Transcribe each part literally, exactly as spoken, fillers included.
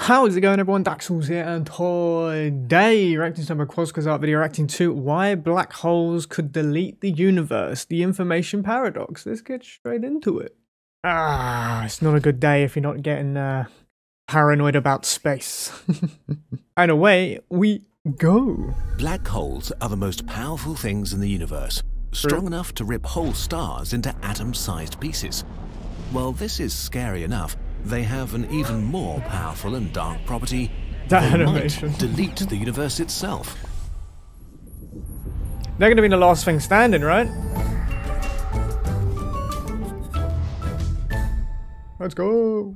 How's it going, everyone? Daxellz here, and today reacting to another Kurzgesagt video reacting to why black holes could delete the universe, the information paradox. Let's get straight into it. Ah, it's not a good day if you're not getting uh, paranoid about space. And away we go. Black holes are the most powerful things in the universe, strong enough to rip whole stars into atom-sized pieces. Well, this is scary enough. They have an even more powerful and dark property. That animation might delete the universe itself. They're going to be the last thing standing, right? Let's go.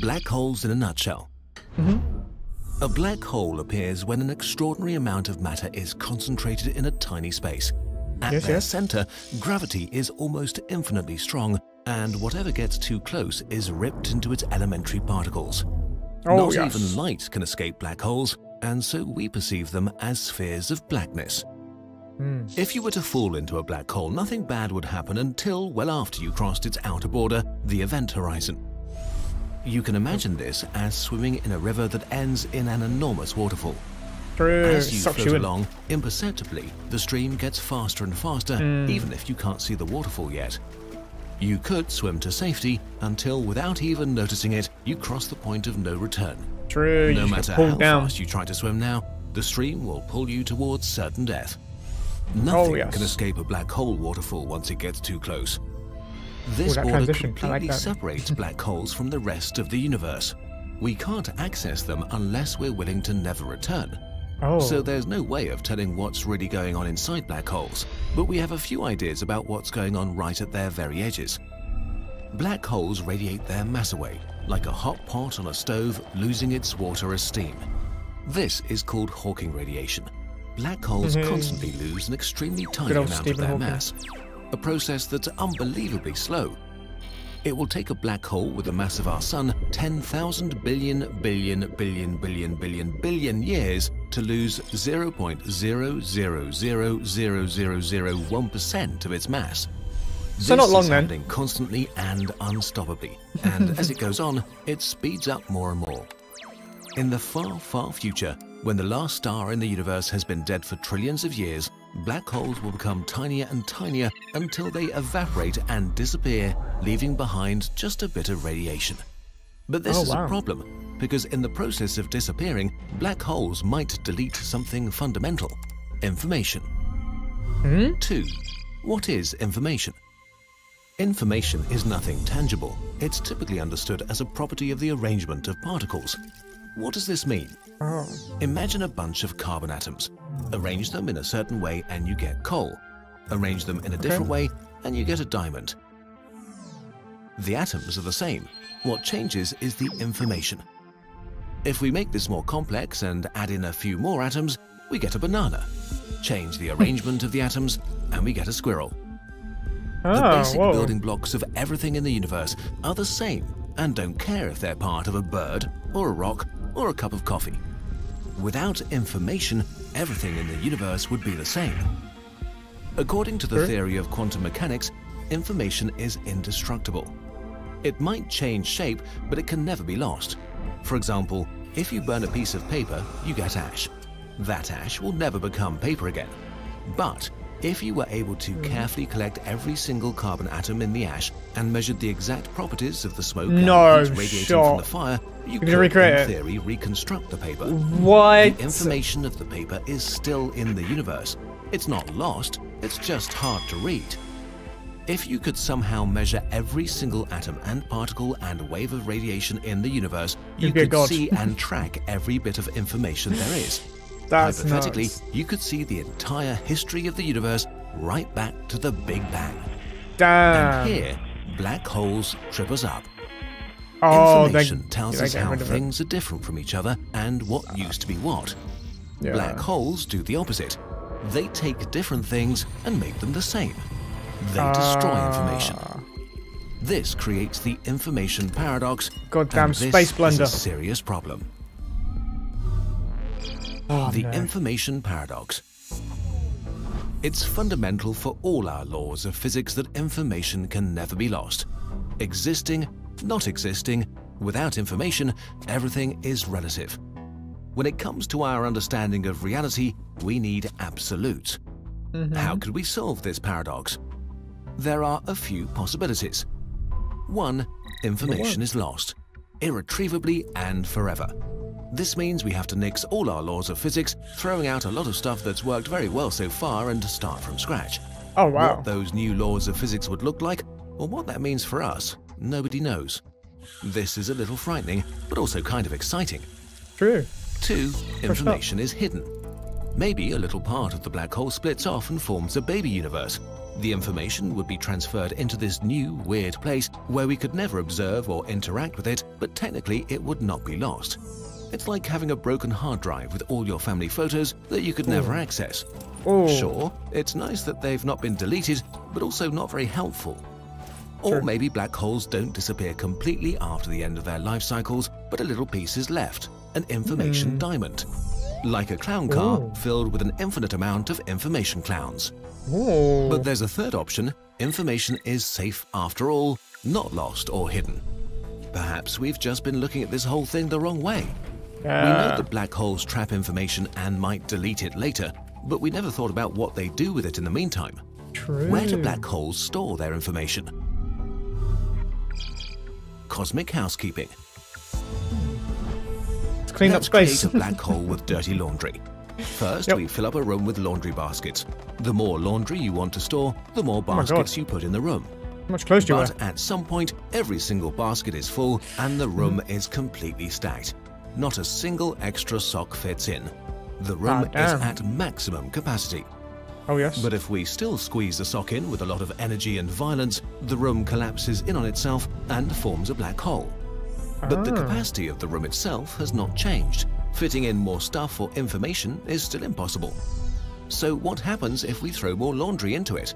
Black holes in a nutshell. Mm-hmm. A black hole appears when an extraordinary amount of matter is concentrated in a tiny space. At yes, their yes. center, gravity is almost infinitely strong, and whatever gets too close is ripped into its elementary particles. Oh, Not yes. even light can escape black holes, and so we perceive them as spheres of blackness. Mm. If you were to fall into a black hole, nothing bad would happen until well after you crossed its outer border, the event horizon. You can imagine this as swimming in a river that ends in an enormous waterfall. As you float you along, imperceptibly, the stream gets faster and faster, mm. even if you can't see the waterfall yet. You could swim to safety until, without even noticing it, you cross the point of no return. True. No matter how fast you try to swim now, the stream will pull you towards certain death. Nothing oh, yes. can escape a black hole waterfall once it gets too close. This Ooh, border completely like separates black holes from the rest of the universe. We can't access them unless we're willing to never return. Oh. So there's no way of telling what's really going on inside black holes, but we have a few ideas about what's going on right at their very edges. Black holes radiate their mass away, like a hot pot on a stove losing its water as steam. This is called Hawking radiation. Black holes mm-hmm. constantly lose an extremely tiny amount Stephen of their Hawking. mass, a process that's unbelievably slow. It will take a black hole with the mass of our sun ten thousand billion billion billion billion billion billion years to lose zero point zero zero zero zero zero zero one percent of its mass. So this not long is then. happening constantly and unstoppably, and as it goes on, it speeds up more and more. In the far, far future, when the last star in the universe has been dead for trillions of years, black holes will become tinier and tinier until they evaporate and disappear, leaving behind just a bit of radiation. But this oh, is wow. a problem, because in the process of disappearing, black holes might delete something fundamental: information. Hmm? Two. What is information? Information is nothing tangible. It's typically understood as a property of the arrangement of particles. What does this mean? Oh. Imagine a bunch of carbon atoms. Arrange them in a certain way and you get coal. Arrange them in a okay. different way and you get a diamond. The atoms are the same. What changes is the information. If we make this more complex and add in a few more atoms, we get a banana. Change the arrangement of the atoms, and we get a squirrel. Oh, the basic whoa. building blocks of everything in the universe are the same, and don't care if they're part of a bird, or a rock, or a cup of coffee. Without information, everything in the universe would be the same. According to the theory of quantum mechanics, information is indestructible. It might change shape, but it can never be lost. For example, if you burn a piece of paper, you get ash. That ash will never become paper again. But if you were able to carefully collect every single carbon atom in the ash and measured the exact properties of the smoke no and heat radiating shot. from the fire, you could, in theory, reconstruct the paper. What? The information of the paper is still in the universe. It's not lost, it's just hard to read. If you could somehow measure every single atom and particle and wave of radiation in the universe, you could God. see and track every bit of information there is. That's Hypothetically, nuts. you could see the entire history of the universe right back to the Big Bang. Damn. And here, black holes trip us up. Oh, information they, tells us how things are different from each other and what uh, used to be what. Yeah. Black holes do the opposite. They take different things and make them the same. They destroy information. Uh, this creates the information paradox. Goddamn space blunder. This is a serious problem. Oh, the no. information paradox. It's fundamental for all our laws of physics that information can never be lost. Existing, not existing, Without information, everything is relative. When it comes to our understanding of reality, we need absolutes. Mm-hmm. How could we solve this paradox? There are a few possibilities. One, information is lost, irretrievably and forever. This means we have to nix all our laws of physics, throwing out a lot of stuff that's worked very well so far and start from scratch. Oh, wow. What those new laws of physics would look like, or what that means for us, nobody knows. This is a little frightening, but also kind of exciting. True. Two, information is hidden. Maybe a little part of the black hole splits off and forms a baby universe. The information would be transferred into this new, weird place where we could never observe or interact with it, but technically it would not be lost. It's like having a broken hard drive with all your family photos that you could Ooh. never access. Ooh. Sure, it's nice that they've not been deleted, but also not very helpful. Sure. Or maybe black holes don't disappear completely after the end of their life cycles, but a little piece is left, an information mm. diamond. Like a clown car Ooh. filled with an infinite amount of information clowns. Ooh. But there's a third option. Information is safe after all, not lost or hidden. Perhaps we've just been looking at this whole thing the wrong way. Yeah. We know that black holes trap information and might delete it later, but we never thought about what they do with it in the meantime. True. Where do black holes store their information? Cosmic housekeeping. Let's clean Let's up space. Create a black hole with dirty laundry. First, yep. we fill up a room with laundry baskets. The more laundry you want to store, the more baskets oh you put in the room. How much closer but you are. At some point, every single basket is full and the room mm. is completely stacked. Not a single extra sock fits in. The room ah, is at maximum capacity. Oh yes. But if we still squeeze the sock in with a lot of energy and violence, the room collapses in on itself and forms a black hole. Ah. But the capacity of the room itself has not changed. Fitting in more stuff or information is still impossible. So what happens if we throw more laundry into it?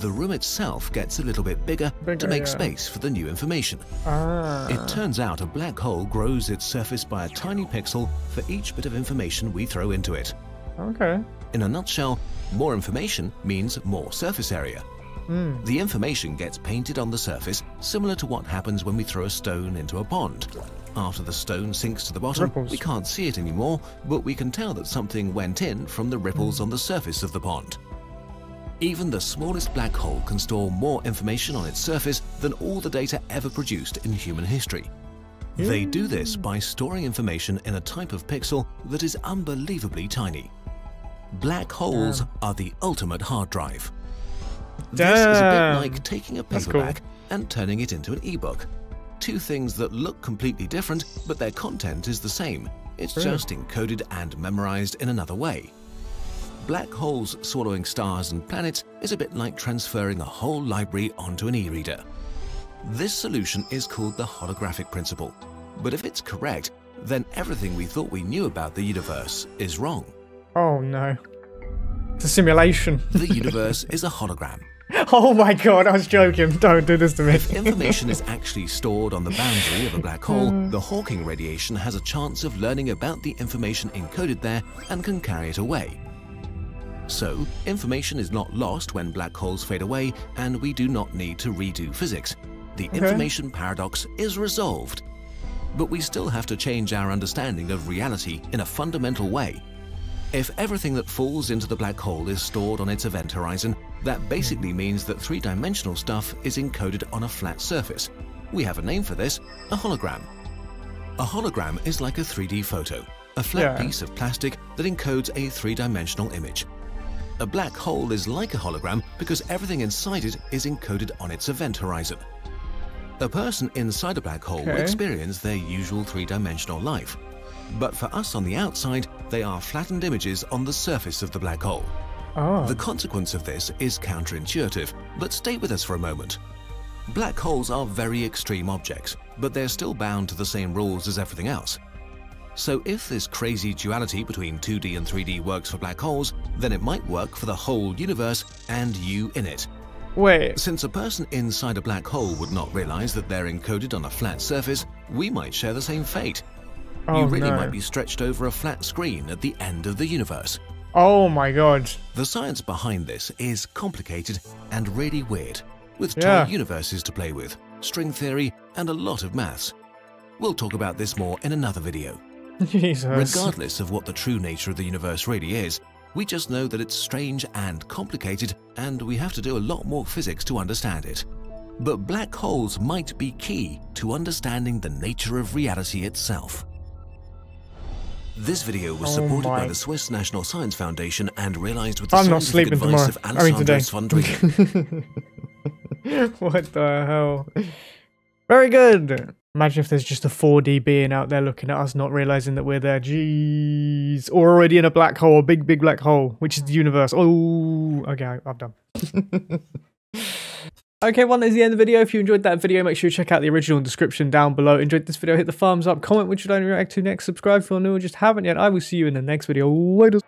The room itself gets a little bit bigger, bigger to make yeah. space for the new information. Ah. It turns out a black hole grows its surface by a tiny pixel for each bit of information we throw into it. Okay. In a nutshell, more information means more surface area. Mm. The information gets painted on the surface, similar to what happens when we throw a stone into a pond. After the stone sinks to the bottom, ripples. we can't see it anymore, but we can tell that something went in from the ripples mm. on the surface of the pond. Even the smallest black hole can store more information on its surface than all the data ever produced in human history. Mm. They do this by storing information in a type of pixel that is unbelievably tiny. Black holes Damn. are the ultimate hard drive. Damn. This is a bit like taking a paperback cool. and turning it into an ebook. Two things that look completely different, but their content is the same. It's really? just encoded and memorized in another way. Black holes swallowing stars and planets is a bit like transferring a whole library onto an e-reader. This solution is called the holographic principle. But if it's correct, then everything we thought we knew about the universe is wrong. Oh no. It's a simulation. The universe is a hologram. Oh my god, I was joking. Don't do this to me. If information is actually stored on the boundary of a black hole, the Hawking radiation has a chance of learning about the information encoded there and can carry it away. So, information is not lost when black holes fade away, and we do not need to redo physics. The okay. information paradox is resolved. But we still have to change our understanding of reality in a fundamental way. If everything that falls into the black hole is stored on its event horizon, that basically means that three-dimensional stuff is encoded on a flat surface. We have a name for this, a hologram. A hologram is like a three D photo, a flat yeah. piece of plastic that encodes a three-dimensional image. A black hole is like a hologram because everything inside it is encoded on its event horizon. A person inside a black hole okay. will experience their usual three-dimensional life. But for us on the outside, they are flattened images on the surface of the black hole. Oh. The consequence of this is counterintuitive, but stay with us for a moment. Black holes are very extreme objects, but they're still bound to the same rules as everything else. So if this crazy duality between two D and three D works for black holes, then it might work for the whole universe and you in it. Wait. Since a person inside a black hole would not realize that they're encoded on a flat surface, we might share the same fate. Oh, you really no. might be stretched over a flat screen at the end of the universe. Oh my god. The science behind this is complicated and really weird, with yeah. toy universes to play with, string theory, and a lot of maths. We'll talk about this more in another video. Jesus. Regardless of what the true nature of the universe really is, we just know that it's strange and complicated, and we have to do a lot more physics to understand it. But black holes might be key to understanding the nature of reality itself. This video was oh supported my. by the Swiss National Science Foundation and realized with the I'm scientific advice of Alessandros von Drieger. What the hell? Very good! Imagine if there's just a four D being out there looking at us, not realizing that we're there. Jeez. Or already in a black hole, a big, big black hole, which is the universe. Oh, okay, I'm done. Okay, well, that is the end of the video. If you enjoyed that video, make sure you check out the original description down below. Enjoyed this video, hit the thumbs up, comment which you'd like to react to next, subscribe if you're new or just haven't yet. I will see you in the next video. Later.